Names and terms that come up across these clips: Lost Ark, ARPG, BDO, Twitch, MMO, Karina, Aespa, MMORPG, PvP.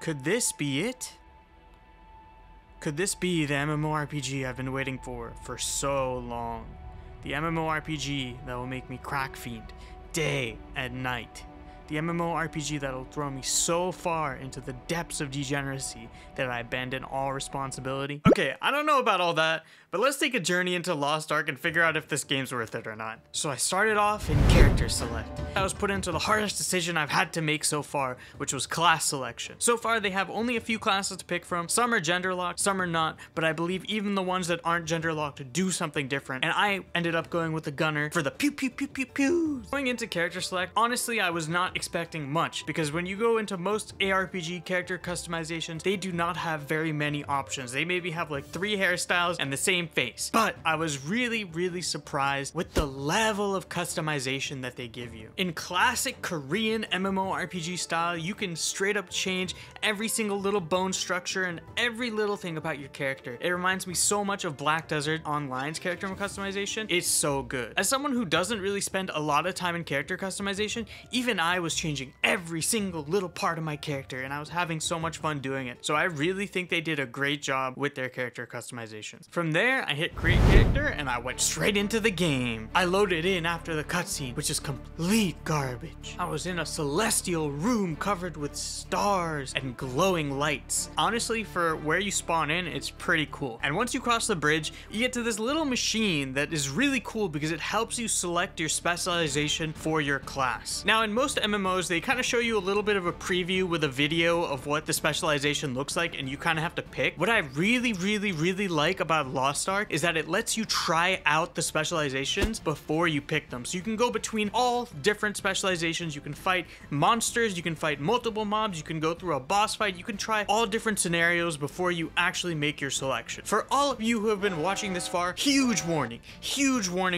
Could this be it? Could this be the MMORPG I've been waiting for so long? The MMORPG that will make me crack fiend day and night. The MMORPG that'll throw me so far into the depths of degeneracy that I abandon all responsibility. Okay, I don't know about all that, but let's take a journey into Lost Ark and figure out if this game's worth it or not. So I started off in character select. I was put into the hardest decision I've had to make so far, which was class selection. So far, they have only a few classes to pick from. Some are gender locked, some are not, but I believe even the ones that aren't gender locked do something different. And I ended up going with the gunner for the pew pew pew pew pews. Going into character select, honestly, I was not expecting much, because when you go into most ARPG character customizations, they do not have very many options. They maybe have like 3 hairstyles and the same face. But I was really surprised with the level of customization that they give you. In classic Korean MMORPG style, you can straight up change every single little bone structure and every little thing about your character. It reminds me so much of Black Desert Online's character customization. It's so good. As someone who doesn't really spend a lot of time in character customization, even I was changing every single little part of my character, and I was having so much fun doing it. So I really think they did a great job with their character customizations. From there, I hit create character and I went straight into the game. I loaded in after the cutscene, which is complete garbage. I was in a celestial room covered with stars and glowing lights. Honestly, for where you spawn in, it's pretty cool. And once you cross the bridge, you get to this little machine that is really cool because it helps you select your specialization for your class. Now, in most MMOs, they kind of show you a little bit of a preview with a video of what the specialization looks like, and you kind of have to pick. What I really like about Lost Ark is that it lets you try out the specializations before you pick them. So you can go between all different specializations. You can fight monsters, you can fight multiple mobs, you can go through a boss fight, you can try all different scenarios before you actually make your selection. For all of you who have been watching this far, huge warning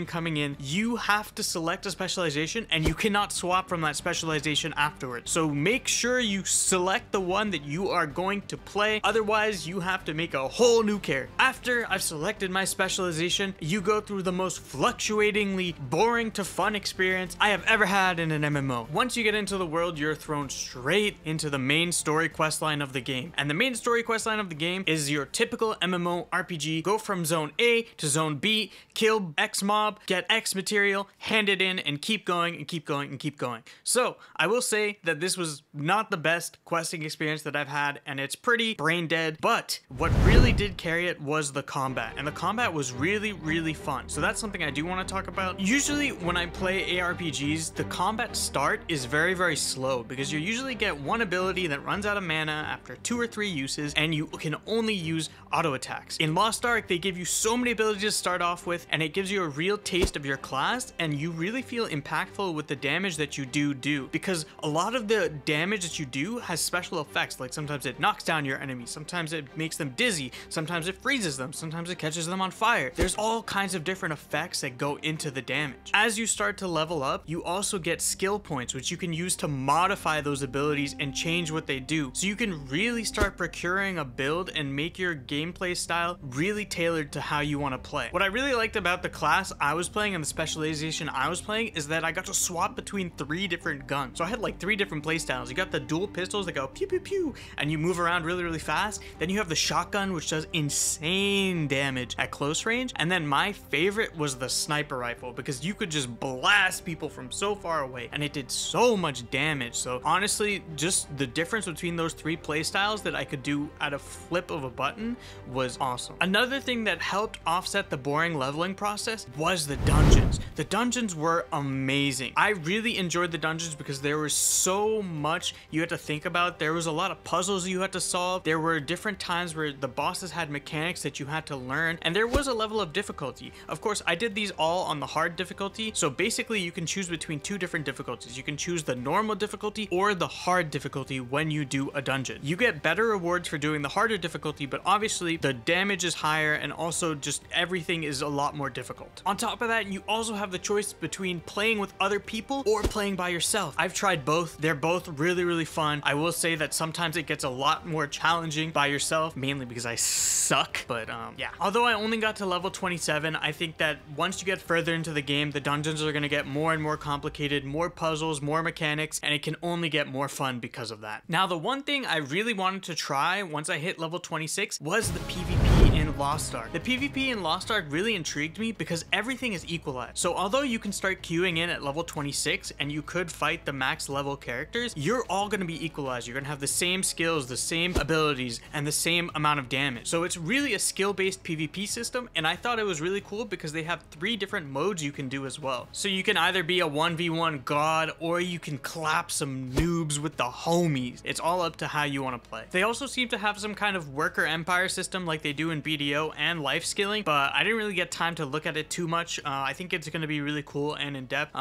coming in. You have to select a specialization and you cannot swap from that specialization afterwards. So make sure you select the one that you are going to play. Otherwise, you have to make a whole new character. After I've selected my specialization, you go through the most fluctuatingly boring to fun experience I have ever had in an MMO. Once you get into the world, you're thrown straight into the main story questline of the game. And the main story questline of the game is your typical MMORPG. Go from zone A to zone B, kill X mob, get X material, hand it in, and keep going and keep going and keep going. So I will say that this was not the best questing experience that I've had, and it's pretty brain dead, but what really did carry it was the combat, and the combat was really fun. So that's something I do want to talk about. Usually when I play ARPGs, the combat start is very slow, because you usually get one ability that runs out of mana after 2 or 3 uses, and you can only use auto attacks. In Lost Ark, they give you so many abilities to start off with, and it gives you a real taste of your class, and you really feel impactful with the damage that you do, because a lot of the damage that you do has special effects. Like sometimes it knocks down your enemy, sometimes it makes them dizzy, sometimes it freezes them, sometimes it catches them on fire. There's all kinds of different effects that go into the damage. As you start to level up, you also get skill points, which you can use to modify those abilities and change what they do. So you can really start procuring a build and make your gameplay style really tailored to how you want to play. What I really liked about the class I was playing and the specialization I was playing is that I got to swap between 3 different guns. So I had like 3 different playstyles. You got the dual pistols that go pew pew pew and you move around really fast. Then you have the shotgun, which does insane damage at close range. And then my favorite was the sniper rifle, because you could just blast people from so far away and it did so much damage. So honestly, just the difference between those 3 playstyles that I could do at a flip of a button was awesome. Another thing that helped offset the boring leveling process was the dungeons. The dungeons were amazing. I really enjoyed the dungeons because there was so much you had to think about. There was a lot of puzzles you had to solve. There were different times where the bosses had mechanics that you had to learn, and there was a level of difficulty. Of course, I did these all on the hard difficulty. So basically you can choose between 2 different difficulties. You can choose the normal difficulty or the hard difficulty when you do a dungeon. You get better rewards for doing the harder difficulty, but obviously the damage is higher and also just everything is a lot more difficult. On top of that, you also have the choice between playing with other people or playing by yourself. both. I've tried both. They're both really, really fun. I will say that sometimes it gets a lot more challenging by yourself, mainly because I suck. But yeah, although I only got to level 27, I think that once you get further into the game, the dungeons are going to get more and more complicated, more puzzles, more mechanics, and it can only get more fun because of that. Now, the one thing I really wanted to try once I hit level 26 was the PvP in Lost Ark. The PvP in Lost Ark really intrigued me because everything is equalized. So although you can start queuing in at level 26 and you could fight the max level characters, you're all going to be equalized. You're going to have the same skills, the same abilities, and the same amount of damage. So it's really a skill-based PvP system, and I thought it was really cool because they have 3 different modes you can do as well. So you can either be a 1v1 god, or you can clap some noobs with the homies. It's all up to how you want to play. They also seem to have some kind of worker empire system like they do in BDO and life skilling, but I didn't really get time to look at it too much. I think it's going to be really cool and in depth.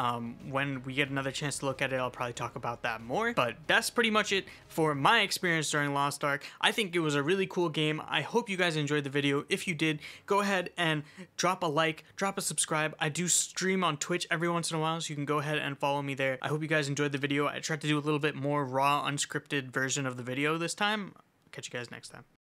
When we get another chance to look at it, I'll probably talk about that more, but that's pretty much it for my experience during Lost Ark. I think it was a really cool game. I hope you guys enjoyed the video. If you did, go ahead and drop a like, drop a subscribe. I do stream on Twitch every once in a while, so you can go ahead and follow me there. I hope you guys enjoyed the video. I tried to do a little bit more raw, unscripted version of the video this time. Catch you guys next time.